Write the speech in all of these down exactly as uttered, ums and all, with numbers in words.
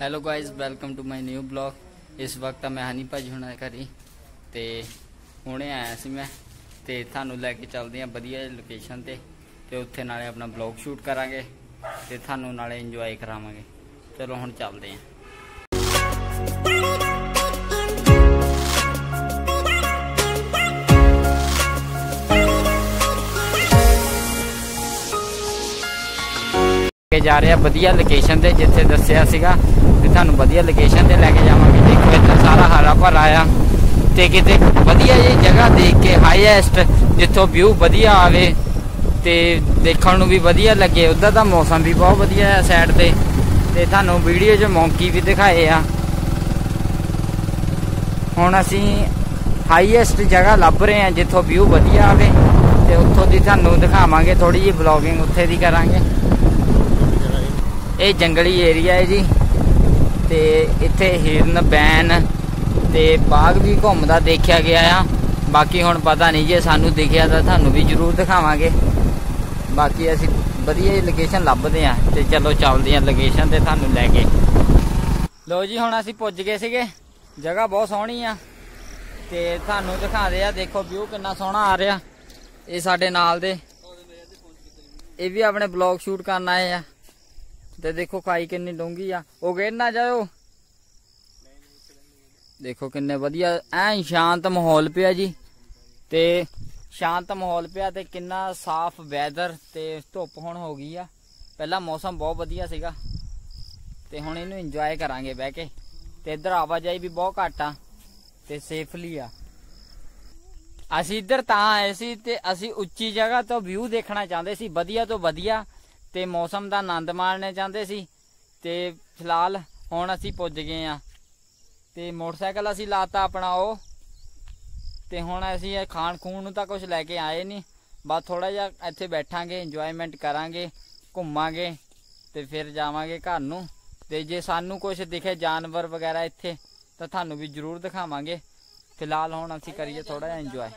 Hello guys welcome to my new blog. इस वक्त मैं हनी भाजी होना घरी ते हुणे आया सी मैं ते थानू लैके चलदे आं वधिया लोकेशन ते ते उत्थे नाले अपना ब्लॉग शूट करांगे ते थानू नाले इंजॉय करावांगे। चलो हुण चलदे आं। जा रहे हैं वधिया लोकेशन से जिथे दस्या सीगा ते थानू वधिया लोकेशन से लैके जावांगे। देखो इतना सारा हरा भरा आया ते किते वधिया जी जगह देख के हाईएस्ट जिथों व्यू वधिया आवे ते देखण नू भी वधिया लगे। उधर दा मौसम भी बहुत वधिया है साइड ते ते थानू वीडियो च मौंकी भी दिखाए आ। हुण असी हाईएस्ट जगह लभ रहे हैं जिथों व्यू वधिया आवे ते उत्थों दी थानू दिखावांगे। थोड़ी जी ब्लॉगिंग उत्थे दी करांगे। ये जंगली एरिया है जी ते इत्थे हिरन बैन ते बाघ भी घूमता देखा गया आ। बाकी हुण पता नहीं जे सानू दिखिया तो थानू भी जरूर दिखावांगे। बाकी असी वधिया लोकेशन लभदे आ ते चलो चलदे आ लोकेशन ते थानू लैके। लो जी हुण असी पुज गए सीगे। जगह बहुत सोहनी आ ते थानू दिखादे आ। देखो व्यू कितना सोहना आ रहा। ये साडे नाल दे ये भी अपने ब्लॉग शूट करन आए आ ते देखो खाई किन्नी डूंगी आ। ओ गिर ना जाओ। देखो किन्ने वधिया ऐ शांत माहौल पिया जी ते शांत माहौल पिया ते किन्ना साफ वैदर ते धुप हुण हो गई आ। पहला मौसम बहुत वधिया सीगा ते हुण इहनू इंजॉय करांगे बह के। ते इधर आवाजाई भी बहुत घट आ ते सेफली आ। असीं इधर तां आए सी ते असीं उच्ची जगह तो व्यू देखना चाहते सी वधिया तो वधिया ते मौसम का आनंद माणने चाहते सी। ते फिलहाल हुण असीं पुज गए आ ते मोटरसाइकिल असीं लाता अपना ओ ते हुण असीं खाण खून तां कुछ लैके आए नहीं। बस थोड़ा जिहा इत्थे बैठांगे इंजॉयमेंट करांगे घुमांगे ते फिर जावांगे घर नूं। ते जे सानू कुछ दिखे जानवर वगैरह इत्थे तां तुहानू भी जरूर दिखावांगे। फिलहाल हुण असीं करिए थोड़ा जिहा इंजॉय।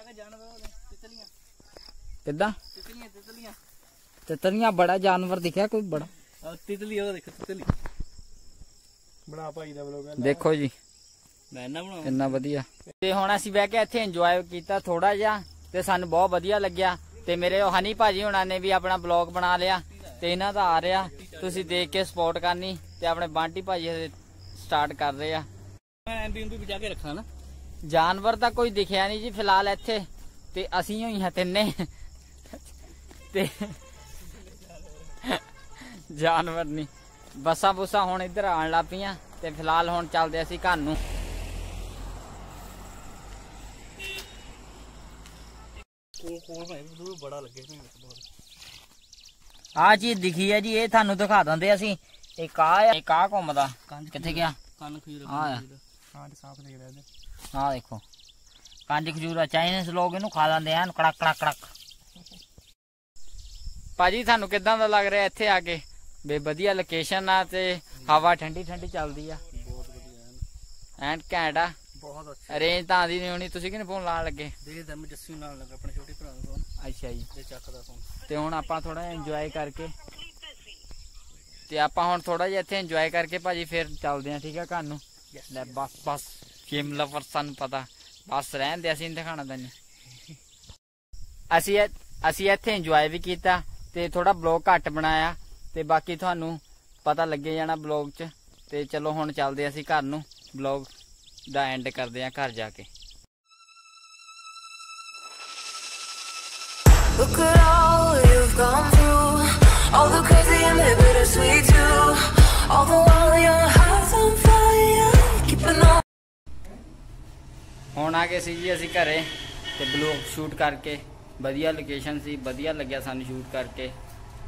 किद्दां तितलियां तितलियां तितलियां बड़ा जानवर दिखा कोई बड़ा तितली देखो तितली बड़ा भाई दा ब्लॉग है। देखो जी इन्ना वधिया ते हुण असीं बह के इत्थे इंजॉय कीता थोड़ा जिहा ते सानूं बहुत वधिया लग्या। ते मेरे हनी भाजी हुणां ने भी अपना ब्लॉग बना लिया ते इन्हां दा आ रिहा तुसीं देख के सपोर्ट करनी। ते अपने बांटी भाजी स्टार्ट कर रहे आ। जानवर तां कोई दिखिया नहीं जी फिलहाल इत्थे ते असीं होई हां तिन्ने ते जानवर नहीं बसा बुसा हुण इधर आन लग पईआं। ते फिलहाल हुण चलदे असीं घर नूं। आ चीज दिखी है जी ये थानू दिखा दिंदे असीं। इक काह इक काह घुमदा कित्थे गया आ देखो कंज खजूरा चाइनीज लोग इहनूं खा लैंदे आ कड़क कड़क कड़क। भाजी थानू किदां दा लग रहा इत्थे आके? बे वधिया लोकेशन आ ते हवा ठंडी ठंडी चलदी आ एंड घैंट आ। रेंज तां दी नहीं होनी। तुसीं किने फोन लाण लगे? अच्छा जी ते हुण आपां थोड़ा इंजॉय करके ते आपां हुण थोड़ा जिहा इत्थे इंजॉय करके भाजी फिर चलदे आ ठीक आ घर नूं। लै बस बस गेम लवर सानूं पता बस रहण दे असीं दिखाणा तैनूं। असीं असीं इत्थे इंजॉय भी कीता ते थोड़ा ब्लॉग घट बनाया ते बाकी थानू पता लगे जाना ब्लॉग च। ते चलो हुण चलदे असीं घर नूं। ब्लॉग दा एंड करदे आ घर जाके। Look at all you've gone through, all the crazy and the bittersweet too, all the while your heart's on fire, keeping on। हुण आ गए सी जी असीं घरे ते ब्लॉग शूट करके वधिया लोकेशन सी वधिया लग्या सानू शूट करके।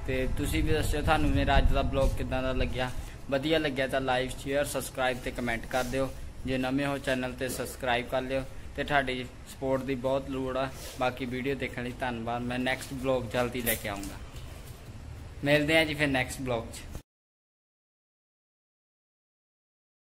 ते तुसीं भी दस्सिओ थानू मेरा अज दा ब्लॉग किद्दां दा लग्या। वधिया लग्या तां लाइक शेयर सबसक्राइब ते कमेंट कर दिओ। जे नवें हो चैनल ते सबसक्राइब कर लिओ ते तुहाडी सपोर्ट दी बहुत लोड़ आ। बाकी वीडियो देखण लई धन्नवाद। मैं नैक्सट ब्लॉग जल्दी लैके आऊँगा। मिलदे आ जी फिर नैक्सट ब्लॉग च।